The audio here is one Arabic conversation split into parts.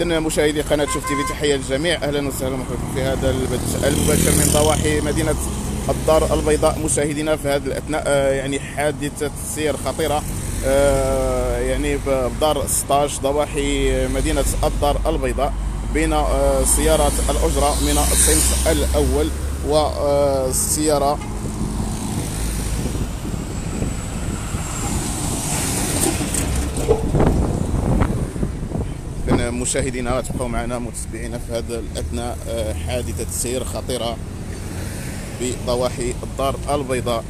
إذن مشاهدي قناة شوف تيفي، تحية للجميع، أهلا وسهلا بكم في هذا البث المباشر من ضواحي مدينة الدار البيضاء. مشاهدينا، في هذا الأثناء حادثة سير خطيرة بدار 16 ضواحي مدينة الدار البيضاء بين سيارة الأجرة من الصنف الأول والسيارة مشاهدينا. تبقوا معنا متابعينا في هذا الأثناء حادثة سير خطيرة بضواحي الدار البيضاء.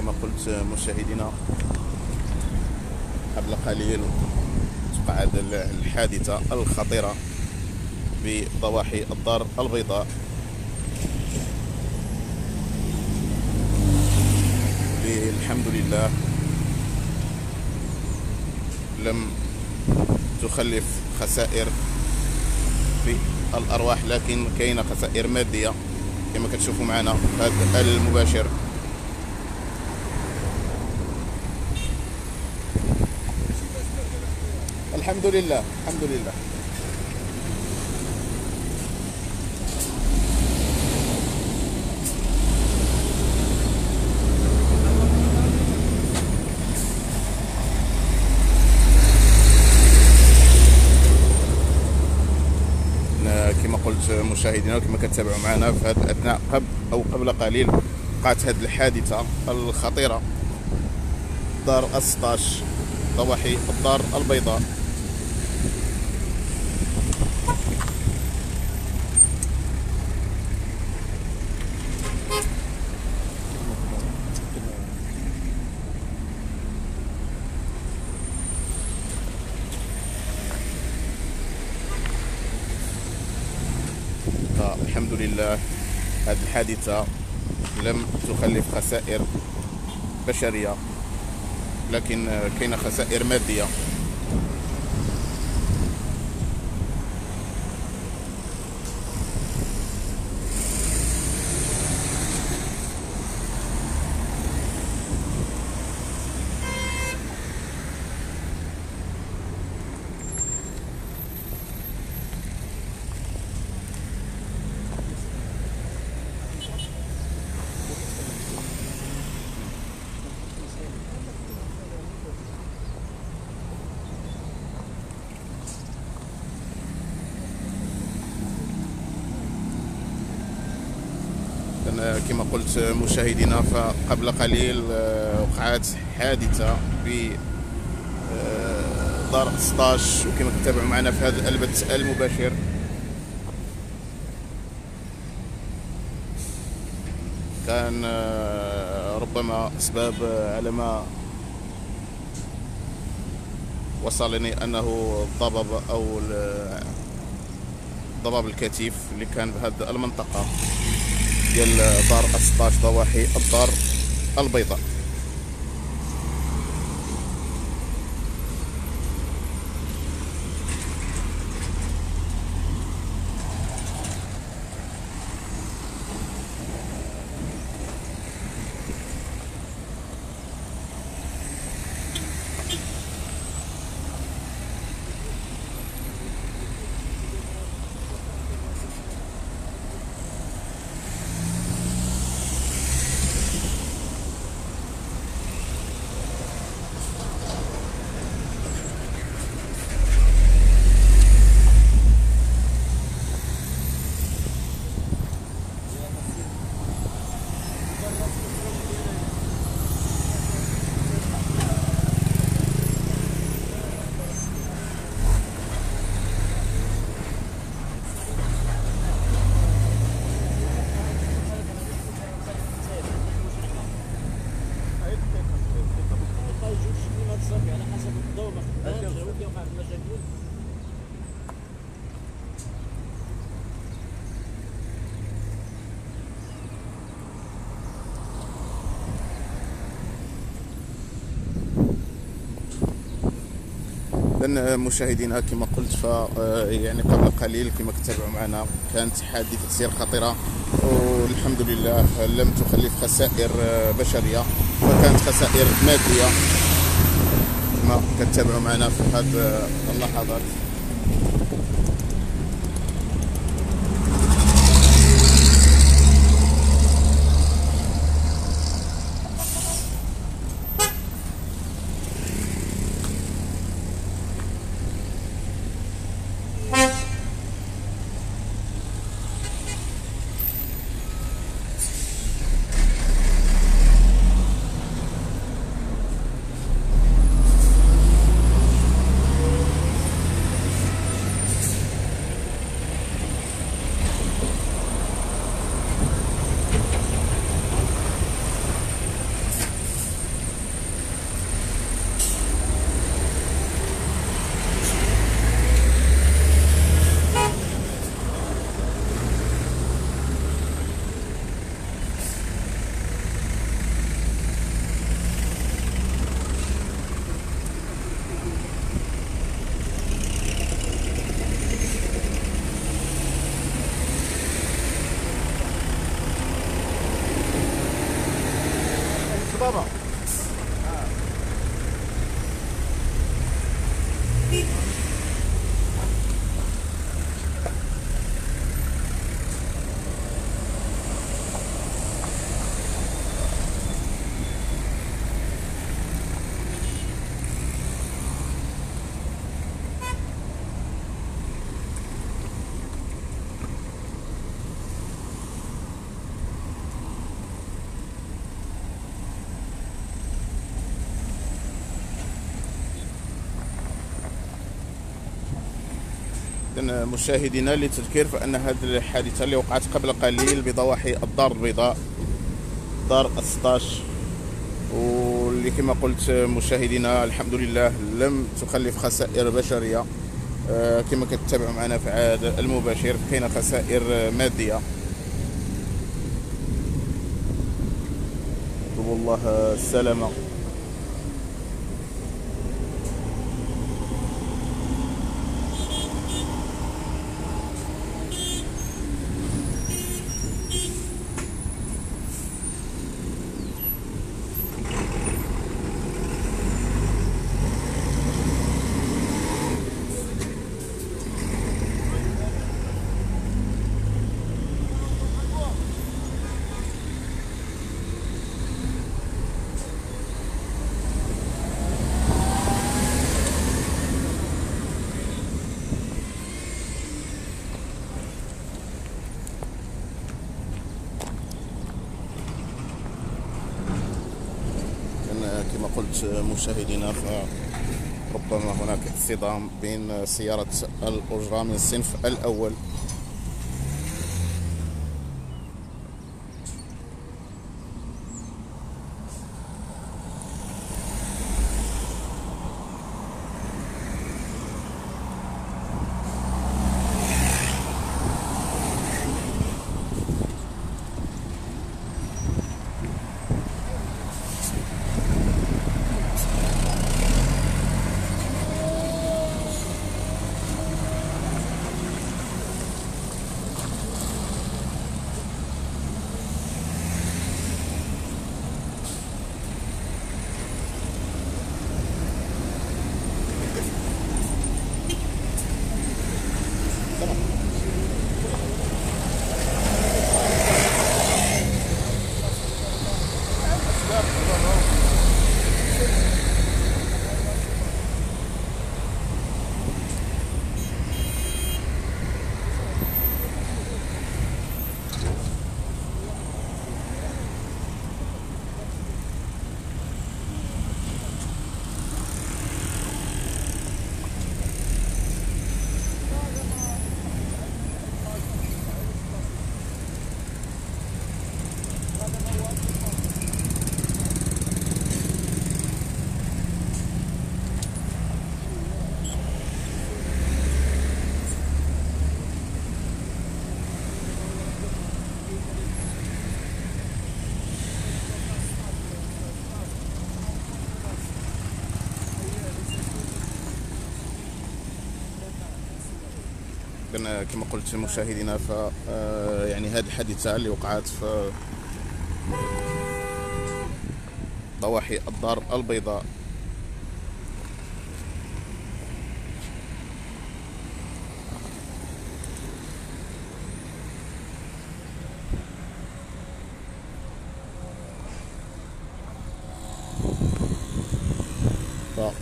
كما قلت مشاهدينا، قبل قليل وقعت الحادثة الخطيرة بضواحي الدار البيضاء والحمد لله لم تخلف خسائر في الأرواح، لكن كاينة خسائر مادية كما كتشوفوا معنا في هذا المباشر. الحمد لله الحمد لله. كما قلت مشاهدينا وكما كتتابعوا معنا في هذا الأثناء قبل قليل وقعت هذه الحادثة الخطيرة دار 16 ضواحي الدار البيضاء. الحمد لله هذه الحادثة لم تخلف خسائر بشرية، لكن كاينة خسائر مادية. كما قلت مشاهدينا، فقبل قليل وقعت حادثة في دار 16 وكما تتابعوا معنا في هذا البث المباشر. كان ربما أسباب على ما وصلني أنه الضباب أو الضباب الكثيف اللي كان بهذه المنطقة ديال دار 16 ضواحي الدار البيضاء. اذا مشاهدينا كما قلت ف يعني قبل قليل كما كتابعوا معنا كانت حادثه سير خطيره والحمد لله لم تخلف خسائر بشريه، فكانت خسائر ماديه كما كتابعوا معنا في هذه اللحظات. مشاهدينا للتذكير فان هذه الحادثه اللي وقعت قبل قليل بضواحي الدار البيضاء دار 16 واللي كما قلت مشاهدينا الحمد لله لم تخلف خسائر بشريه كما كتتابعوا معنا في هذا المباشر، كاين خسائر ماديه. نطلب الله السلامه. كما قلت مشاهدينا فربما هناك اصطدام بين سيارة الأجرة من الصنف الأول ولكن كما قلت مشاهدينا ف يعني هذه الحادثه اللي وقعت في ضواحي الدار البيضاء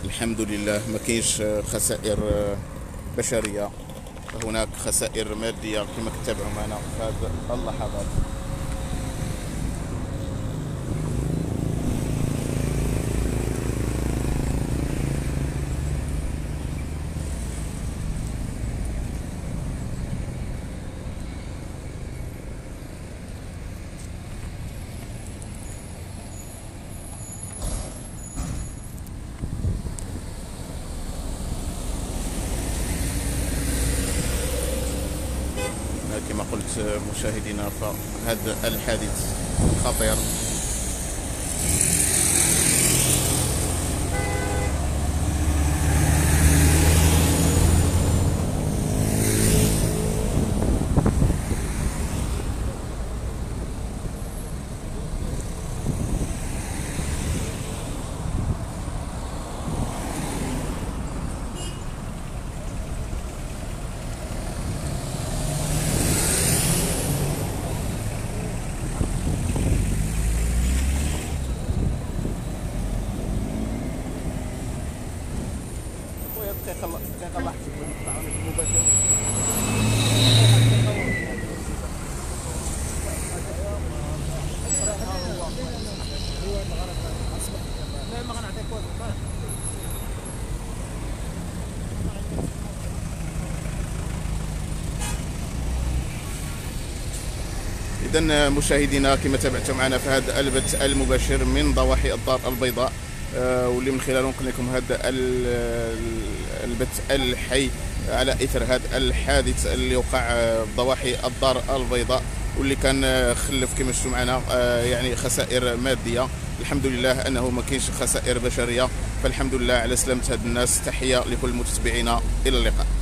الحمد لله ما كاينش خسائر بشريه، هناك خسائر ماديه كما كتابعوا معنا في هذه اللحظات. كما قلت مشاهدينا فهذا الحادث خطير. دقيقة واحدة مباشرة لا ما غنعطيك والو. إذا مشاهدينا كما تابعتم معنا في هذا البث المباشر من ضواحي الدار البيضاء واللي من خلاله نقل لكم هذا البث الحي على اثر هذا الحادث اللي وقع بضواحي الدار البيضاء واللي كان خلف كما شفتوا معنا يعني خسائر ماديه. الحمد لله انه ما كاينش خسائر بشريه، فالحمد لله على سلامه هاد الناس. تحيه لكل متابعينا، الى اللقاء.